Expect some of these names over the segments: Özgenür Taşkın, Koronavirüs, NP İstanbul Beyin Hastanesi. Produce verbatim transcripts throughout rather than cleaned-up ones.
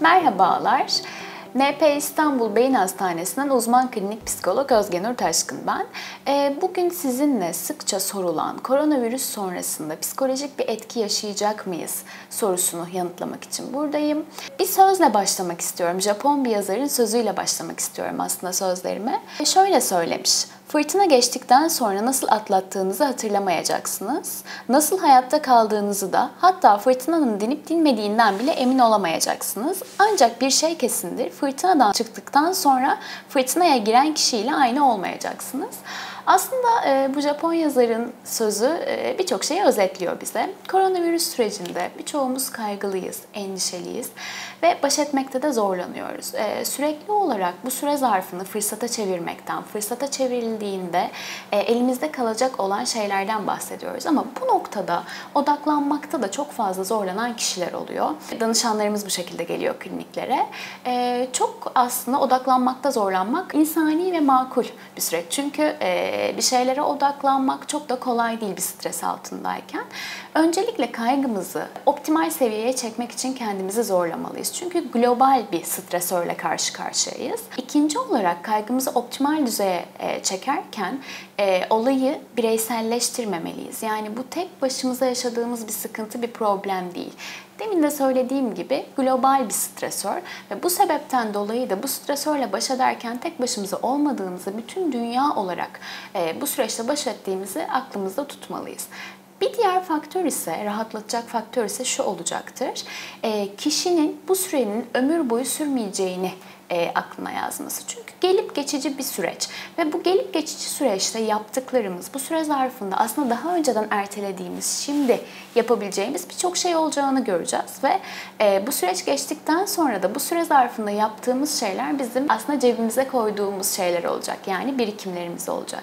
Merhabalar, N P İstanbul Beyin Hastanesi'nden uzman klinik psikolog Özgenür Taşkın ben. Bugün sizinle sıkça sorulan koronavirüs sonrasında psikolojik bir etki yaşayacak mıyız sorusunu yanıtlamak için buradayım. Bir sözle başlamak istiyorum. Japon bir yazarın sözüyle başlamak istiyorum aslında sözlerime. Şöyle söylemiş: fırtına geçtikten sonra nasıl atlattığınızı hatırlamayacaksınız. Nasıl hayatta kaldığınızı da, hatta fırtınanın dinip dinmediğinden bile emin olamayacaksınız. Ancak bir şey kesindir, fırtınadan çıktıktan sonra fırtınaya giren kişiyle aynı olmayacaksınız. Aslında e, bu Japon yazarın sözü e, birçok şeyi özetliyor bize. Koronavirüs sürecinde birçoğumuz kaygılıyız, endişeliyiz ve baş etmekte de zorlanıyoruz. E, sürekli olarak bu süre zarfını fırsata çevirmekten, fırsata çevrildiğinde e, elimizde kalacak olan şeylerden bahsediyoruz. Ama bu noktada odaklanmakta da çok fazla zorlanan kişiler oluyor. Danışanlarımız bu şekilde geliyor kliniklere. E, çok aslında odaklanmakta zorlanmak insani ve makul bir süreç. Çünkü e, bir şeylere odaklanmak çok da kolay değil bir stres altındayken. Öncelikle kaygımızı optimal seviyeye çekmek için kendimizi zorlamalıyız. Çünkü global bir stresörle karşı karşıyayız. İkinci olarak kaygımızı optimal düzeye çekerken e, olayı bireyselleştirmemeliyiz. Yani bu tek başımıza yaşadığımız bir sıkıntı, bir problem değil. Demin de söylediğim gibi global bir stresör ve bu sebepten dolayı da bu stresörle baş ederken tek başımıza olmadığımızı, bütün dünya olarak e, bu süreçte baş ettiğimizi aklımızda tutmalıyız. Bir diğer faktör ise, rahatlatacak faktör ise şu olacaktır: E, kişinin bu sürenin ömür boyu sürmeyeceğini E, aklına yazması. Çünkü gelip geçici bir süreç ve bu gelip geçici süreçte yaptıklarımız, bu süre zarfında aslında daha önceden ertelediğimiz, şimdi yapabileceğimiz birçok şey olacağını göreceğiz ve e, bu süreç geçtikten sonra da bu süre zarfında yaptığımız şeyler bizim aslında cebimize koyduğumuz şeyler olacak. Yani birikimlerimiz olacak.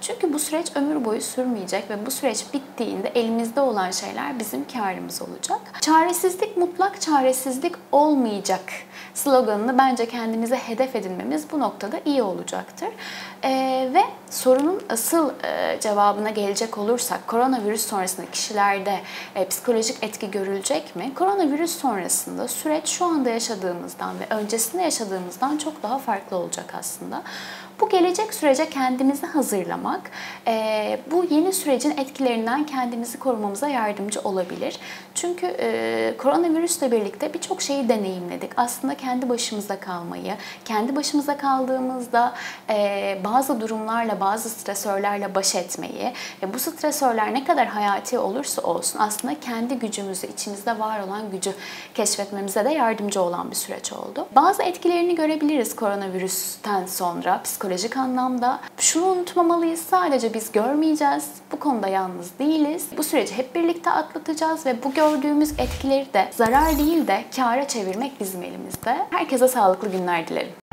Çünkü bu süreç ömür boyu sürmeyecek ve bu süreç bittiğinde elimizde olan şeyler bizim kârımız olacak. Çaresizlik, mutlak çaresizlik olmayacak sloganını bence kendi kendimize hedef edinmemiz bu noktada iyi olacaktır. Ee, ve sorunun asıl e, cevabına gelecek olursak, koronavirüs sonrasında kişilerde e, psikolojik etki görülecek mi? Koronavirüs sonrasında süreç şu anda yaşadığımızdan ve öncesinde yaşadığımızdan çok daha farklı olacak aslında. Bu gelecek sürece kendimizi hazırlamak, e, bu yeni sürecin etkilerinden kendimizi korumamıza yardımcı olabilir. Çünkü e, koronavirüsle birlikte birçok şeyi deneyimledik. Aslında kendi başımıza kalmayı, kendi başımıza kaldığımızda e, bazı durumlarla, bazı stresörlerle baş etmeyi ve bu stresörler ne kadar hayati olursa olsun aslında kendi gücümüzü, içimizde var olan gücü keşfetmemize de yardımcı olan bir süreç oldu. Bazı etkilerini görebiliriz koronavirüsten sonra psikolojik Psikolojik anlamda. Şunu unutmamalıyız: sadece biz görmeyeceğiz. Bu konuda yalnız değiliz. Bu süreci hep birlikte atlatacağız ve bu gördüğümüz etkileri de zarar değil de kâra çevirmek bizim elimizde. Herkese sağlıklı günler dilerim.